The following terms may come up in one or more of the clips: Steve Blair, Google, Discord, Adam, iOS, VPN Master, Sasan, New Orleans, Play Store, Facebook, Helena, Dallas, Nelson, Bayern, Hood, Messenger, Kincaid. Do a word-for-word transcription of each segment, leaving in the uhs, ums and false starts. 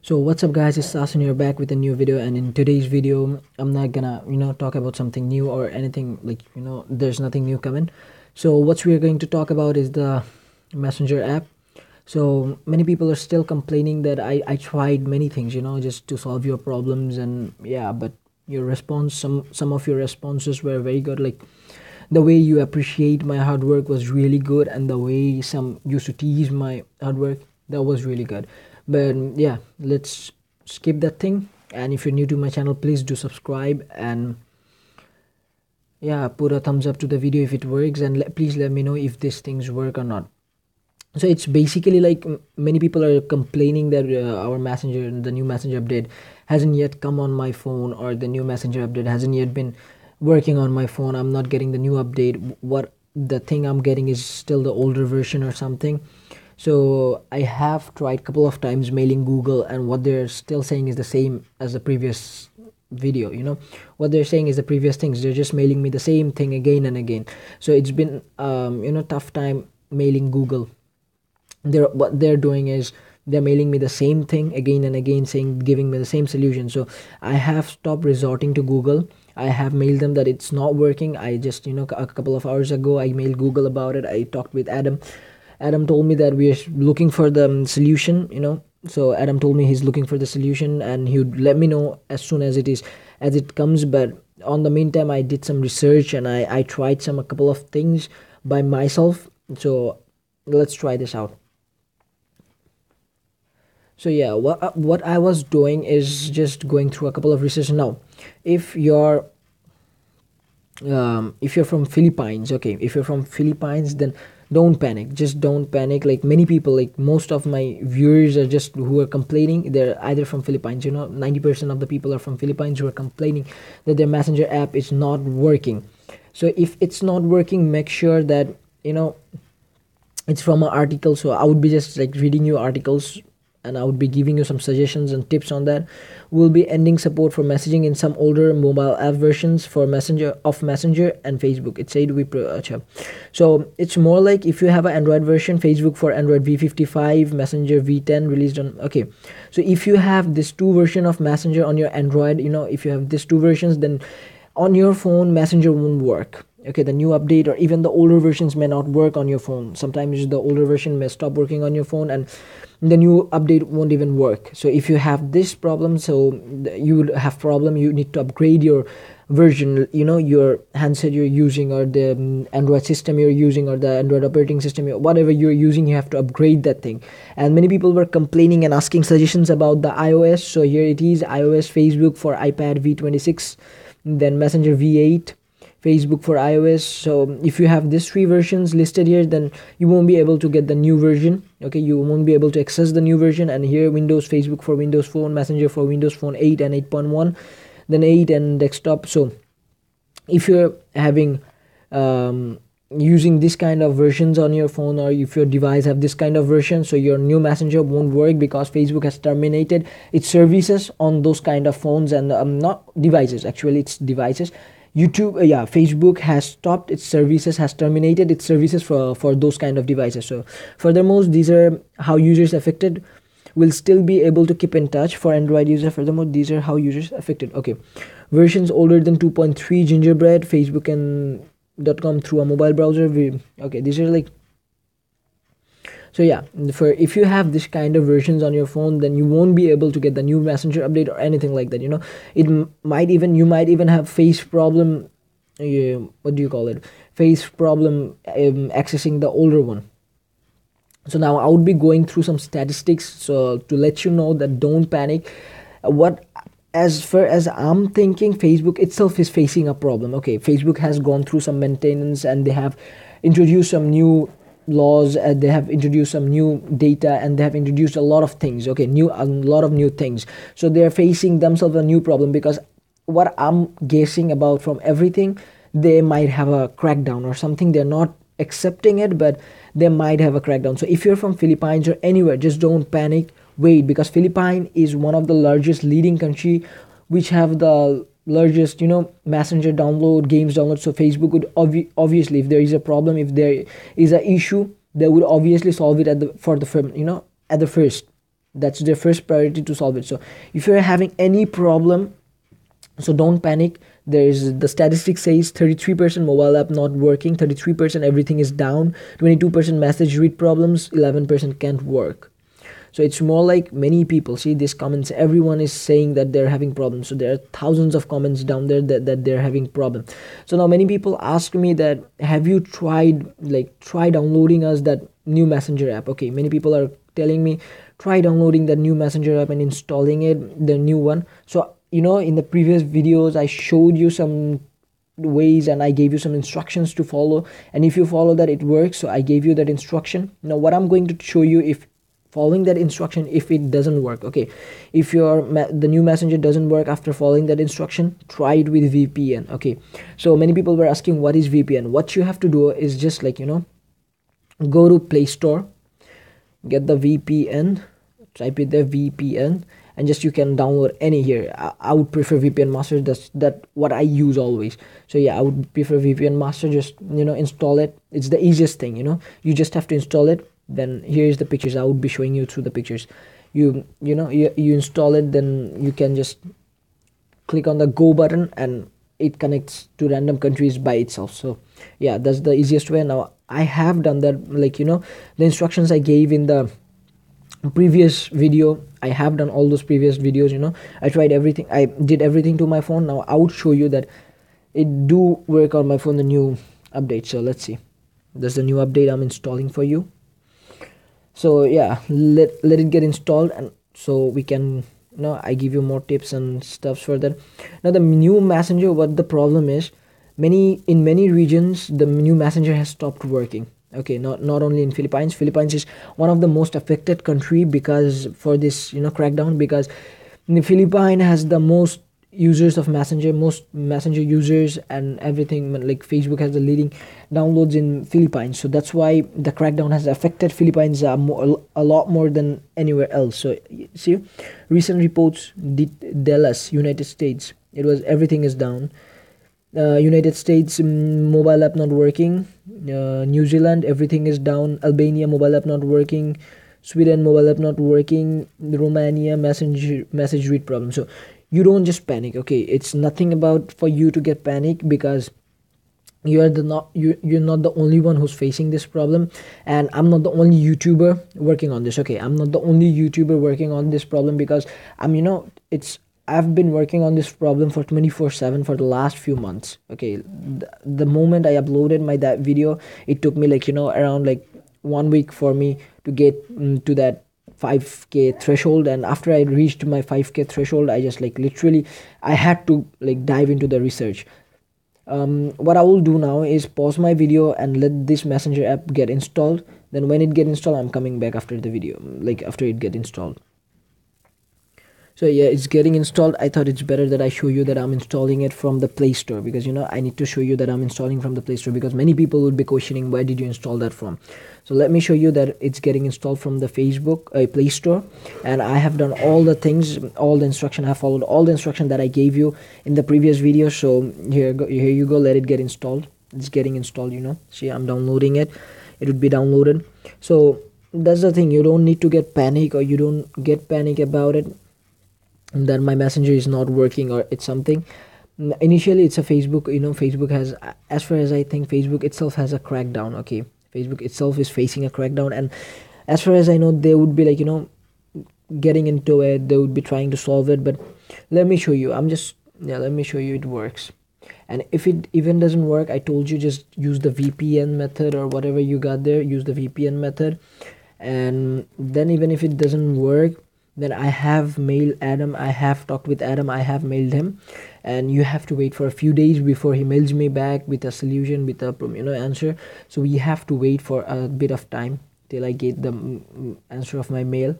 So what's up guys, it's Sasan here back with a new video. And in today's video I'm not gonna you know talk about something new or anything, like you know there's nothing new coming. So what we're going to talk about is the Messenger app. So many people are still complaining that I, I tried many things you know just to solve your problems, and yeah, but your response, some some of your responses were very good. Like the way you appreciate my hard work was really good, and the way some used to tease my hard work, that was really good. But yeah, let's skip that thing. And if you're new to my channel, please do subscribe, and yeah, put a thumbs up to the video if it works, and le please let me know if these things work or not. So it's basically like many people are complaining that uh, our messenger, the new messenger update hasn't yet come on my phone, or the new messenger update hasn't yet been working on my phone. I'm not getting the new update. What the thing I'm getting is still the older version or something. So I have tried a couple of times mailing Google, and what they're still saying is the same as the previous video. You know, what they're saying is the previous things. They're just mailing me the same thing again and again. So it's been, um, you know, tough time mailing Google. They're, what they're doing is they're mailing me the same thing again and again, saying, giving me the same solution. So I have stopped resorting to Google. I have mailed them that it's not working. I just, you know, a couple of hours ago, I mailed Google about it. I talked with Adam. Adam told me that we are looking for the solution, you know. So Adam told me he's looking for the solution, and he would let me know as soon as it is, as it comes. But on the meantime, I did some research, and I, I tried some a couple of things by myself. So let's try this out. So yeah, what uh, what I was doing is just going through a couple of research. Now, if you're um, if you're from Philippines, okay, if you're from Philippines, then don't panic. Just don't panic. Like many people, like most of my viewers are just who are complaining. They're either from Philippines, you know, ninety percent of the people are from Philippines who are complaining that their Messenger app is not working. So if it's not working, make sure that, you know, it's from an article. So I would be just like reading you articles, and I would be giving you some suggestions and tips on that. We'll be ending support for messaging in some older mobile app versions for Messenger of Messenger and Facebook. It said we pro so it's more like if you have an Android version, Facebook for Android V fifty-five, Messenger V ten released on. Okay, so if you have this two version of Messenger on your Android, you know, if you have these two versions, then on your phone Messenger won't work. Okay, the new update or even the older versions may not work on your phone. Sometimes the older version may stop working on your phone, and the new update won't even work. So if you have this problem, so you would have problem, you need to upgrade your version, you know, your handset you're using, or the Android system you're using, or the Android operating system, whatever you're using, you have to upgrade that thing. And many people were complaining and asking suggestions about the iOS. So here it is, iOS Facebook for iPad V twenty-six, then Messenger V eight, Facebook for iOS. So if you have these three versions listed here, then you won't be able to get the new version. Okay, you won't be able to access the new version. And here Windows, Facebook for Windows Phone, Messenger for Windows Phone eight and eight point one, then eight and desktop. So if you're having um, using this kind of versions on your phone, or if your device have this kind of version, so your new Messenger won't work, because Facebook has terminated its services on those kind of phones and um, not devices, actually it's devices. YouTube, uh, yeah, Facebook has stopped its services, has terminated its services for, for those kind of devices. So furthermore, these are how users affected will still be able to keep in touch for Android user. Furthermore, these are how users affected. Okay, versions older than two point three Gingerbread, Facebook and .com through a mobile browser. We, okay, these are like, so yeah, for if you have this kind of versions on your phone, then you won't be able to get the new Messenger update or anything like that, you know. It m might even, you might even have face problem, uh, what do you call it, face problem um, accessing the older one. So now I would be going through some statistics, so to let you know that don't panic. What as far as I'm thinking, Facebook itself is facing a problem. Okay, Facebook has gone through some maintenance, and they have introduced some new laws, uh, they have introduced some new data, and they have introduced a lot of things, okay, new a lot of new things. So they are facing themselves a new problem, because what I'm guessing about from everything, they might have a crackdown or something. They're not accepting it, but they might have a crackdown. So if you're from Philippines or anywhere, just don't panic, wait, because Philippines is one of the largest leading country which have the largest, you know, Messenger download, games download. So Facebook would obvi obviously, if there is a problem, if there is an issue, they would obviously solve it at the for the firm, you know, at the first. That's their first priority to solve it. So if you're having any problem, so don't panic. There's the statistic says thirty-three percent mobile app not working, thirty-three percent everything is down, twenty-two percent message read problems, eleven percent can't work. So it's more like many people see these comments. Everyone is saying that they're having problems. So there are thousands of comments down there that, that they're having problem. So now many people ask me that, have you tried, like try downloading us that new Messenger app? Okay, many people are telling me, try downloading that new Messenger app and installing it, the new one. So, you know, in the previous videos, I showed you some ways and I gave you some instructions to follow. And if you follow that, it works. So I gave you that instruction. Now, what I'm going to show you if following that instruction, if it doesn't work, okay, if your the new Messenger doesn't work after following that instruction, try it with V P N. Okay, so many people were asking, what is V P N? What you have to do is just like, you know, go to Play Store, get the V P N, type it there, V P N, and just you can download any here. I, I would prefer V P N Master. That's that what I use always. So yeah, I would prefer V P N Master. Just, you know, install it. It's the easiest thing, you know. You just have to install it. Then here's the pictures. I would be showing you through the pictures. You you know you, you install it. Then you can just click on the go button and it connects to random countries by itself. So yeah, that's the easiest way. Now I have done that. Like, you know, the instructions I gave in the previous video, I have done all those previous videos, you know. I tried everything, I did everything to my phone. Now I would show you that it do work on my phone, the new update. So let's see, there's the new update I'm installing for you. So yeah, let let it get installed, and so we can, you know, I give you more tips and stuffs for that. Now the new Messenger, what the problem is, many in many regions the new Messenger has stopped working. Okay, not not only in Philippines. Philippines is one of the most affected country because for this, you know, crackdown, because the Philippines has the most users of Messenger, most Messenger users and everything. Like Facebook has the leading downloads in Philippines, so that's why the crackdown has affected Philippines uh, more, a lot more than anywhere else. So see, recent reports did tell us United States, it was everything is down. Uh, United States um, mobile app not working, uh, New Zealand everything is down, Albania mobile app not working, Sweden mobile app not working, Romania messenger message read problem. So you don't just panic, okay? It's nothing about for you to get panic, because you are the not you you're not the only one who's facing this problem, and I'm not the only YouTuber working on this. Okay, I'm not the only YouTuber working on this problem, because I'm, you know, it's I've been working on this problem for twenty-four seven for the last few months. Okay, the, the moment I uploaded my that video, it took me like, you know, around like one week for me to get um, to that five K threshold. And after I reached my five K threshold, I just like literally I had to like dive into the research. Um, what I will do now is pause my video and let this Messenger app get installed. Then when it get installed, I'm coming back after the video, like after it get installed. So yeah, it's getting installed. I thought it's better that I show you that I'm installing it from the Play Store, because, you know, I need to show you that I'm installing from the Play Store, because many people would be questioning, where did you install that from? So let me show you that it's getting installed from the Facebook uh, Play Store, and I have done all the things, all the instruction. I followed all the instruction that I gave you in the previous video. So here, go, here you go. Let it get installed. It's getting installed. You know, see, I'm downloading it. It would be downloaded. So that's the thing. You don't need to get panic, or you don't get panic about it, that my Messenger is not working or it's something. Initially it's a Facebook, you know, Facebook has, as far as I think, Facebook itself has a crackdown. Okay, Facebook itself is facing a crackdown, and as far as I know, they would be like, you know, getting into it, they would be trying to solve it. But let me show you, I'm just, yeah, let me show you it works. And if it even doesn't work, I told you just use the V P N method or whatever you got there, use the V P N method. And then even if it doesn't work, then I have mailed Adam, I have talked with Adam, I have mailed him, and you have to wait for a few days before he mails me back with a solution, with a, you know, answer. So we have to wait for a bit of time till I get the answer of my mail.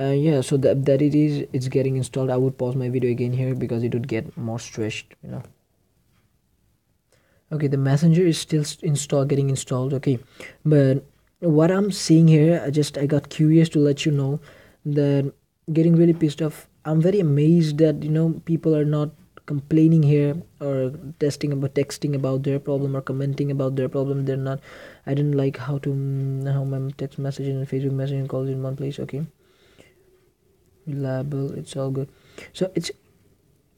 Uh, yeah, so that, that it is, it's getting installed. I would pause my video again here because it would get more stretched, you know. Okay, the Messenger is still install, getting installed, okay. But what I'm seeing here, I just, I got curious to let you know, that getting really pissed off. I'm very amazed that, you know, people are not complaining here or testing about texting about their problem or commenting about their problem. They're not. I didn't like how to how my text message and Facebook messaging calls in one place. Okay, reliable, it's all good. So it's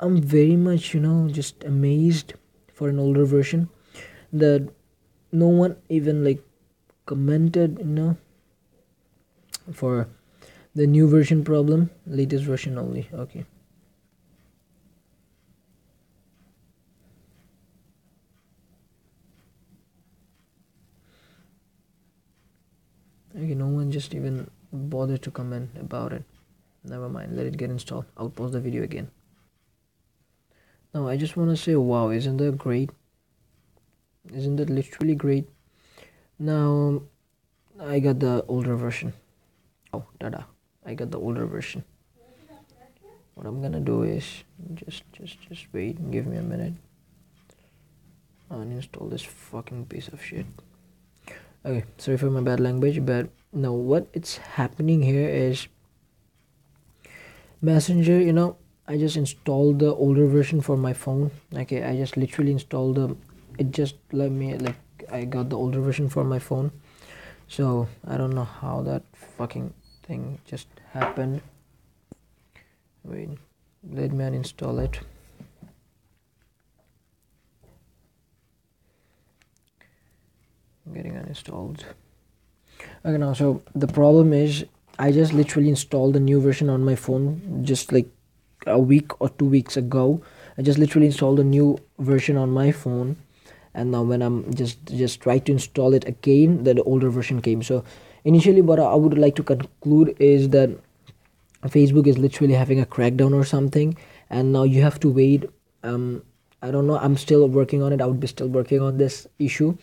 I'm very much, you know, just amazed for an older version that no one even like commented, you know, for the new version problem, latest version only. Okay. Okay, no one just even bothered to comment about it. Never mind, let it get installed. I'll pause the video again. Now I just want to say, wow, isn't that great? Isn't that literally great? Now I got the older version. Oh, tada, I got the older version. What I'm gonna do is just just just wait and give me a minute. Uninstall this fucking piece of shit. Okay, sorry for my bad language, but now what it's happening here is Messenger, you know, I just installed the older version for my phone. Okay, I just literally installed the, it just let me, like, I got the older version for my phone. So I don't know how that fucking thing just happened. Wait, let me uninstall it. Getting uninstalled. Okay, now so the problem is I just literally installed the new version on my phone just like a week or two weeks ago. I just literally installed a new version on my phone, and now when I'm just just trying to install it again, the older version came. So initially what I would like to conclude is that Facebook is literally having a crackdown or something, and now you have to wait. um I don't know, I'm still working on it. I would be still working on this issue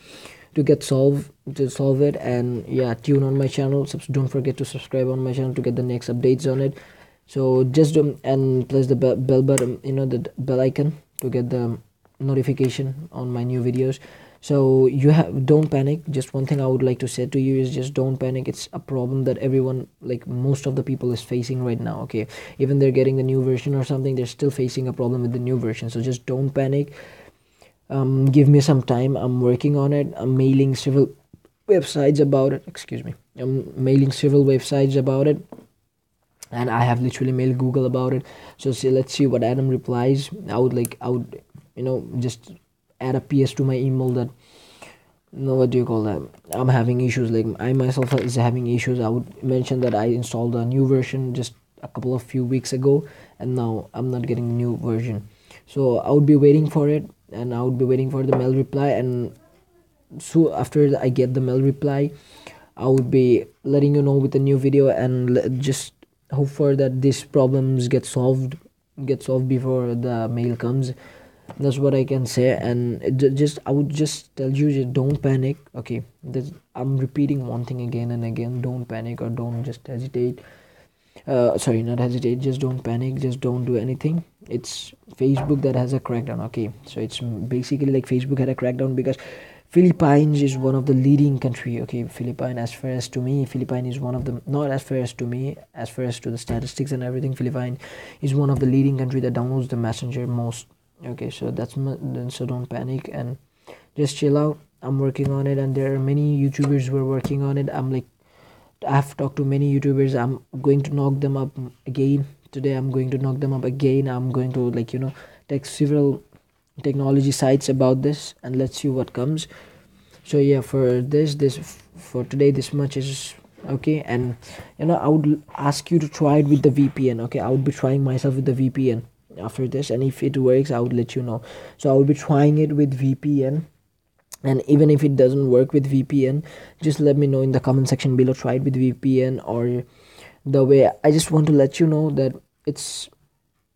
to get solved, to solve it. And yeah, tune on my channel, don't forget to subscribe on my channel to get the next updates on it. So just um, and press the bell button, you know, the bell icon to get the notification on my new videos. So you have, don't panic. Just one thing I would like to say to you is just don't panic. It's a problem that everyone, like most of the people, is facing right now. Okay, even they're getting the new version or something, they're still facing a problem with the new version. So just don't panic. Um, give me some time. I'm working on it. I'm mailing several websites about it. Excuse me. I'm mailing several websites about it, and I have literally mailed Google about it. So see, let's see what Adam replies. I would like, I would, you know, just add a P S to my email that, you know, what do you call that? I'm having issues. Like I myself is having issues. I would mention that I installed a new version just a couple of few weeks ago, and now I'm not getting a new version. So I would be waiting for it. And I would be waiting for the mail reply, and so after I get the mail reply, I would be letting you know with a new video, and just hope for that these problems get solved, get solved before the mail comes. That's what I can say. And it just, I would just tell you, just don't panic. Okay, this, I'm repeating one thing again and again. Don't panic or don't just hesitate. Uh, sorry, not hesitate. Just don't panic. Just don't do anything. It's Facebook that has a crackdown. Okay, so it's basically like Facebook had a crackdown because Philippines is one of the leading country. Okay, Philippines, as far as to me, Philippines is one of the, not as far as to me, as far as to the statistics and everything, Philippines is one of the leading country that downloads the Messenger most. Okay, so that's, so don't panic and just chill out. I'm working on it, and there are many YouTubers who are working on it. I'm like, I've talked to many YouTubers. I'm going to knock them up again today. I'm going to knock them up again. I'm going to, like, you know, text several technology sites about this, and let's see what comes. So yeah, for this this for today, this much is okay. And you know, I would ask you to try it with the V P N. Okay, I would be trying myself with the V P N after this, and if it works, I would let you know. So I will be trying it with V P N. And even if it doesn't work with V P N, just let me know in the comment section below. Try it with V P N or the way. I just want to let you know that it's,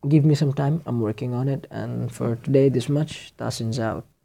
give me some time. I'm working on it. And for today, this much. Sasan's out.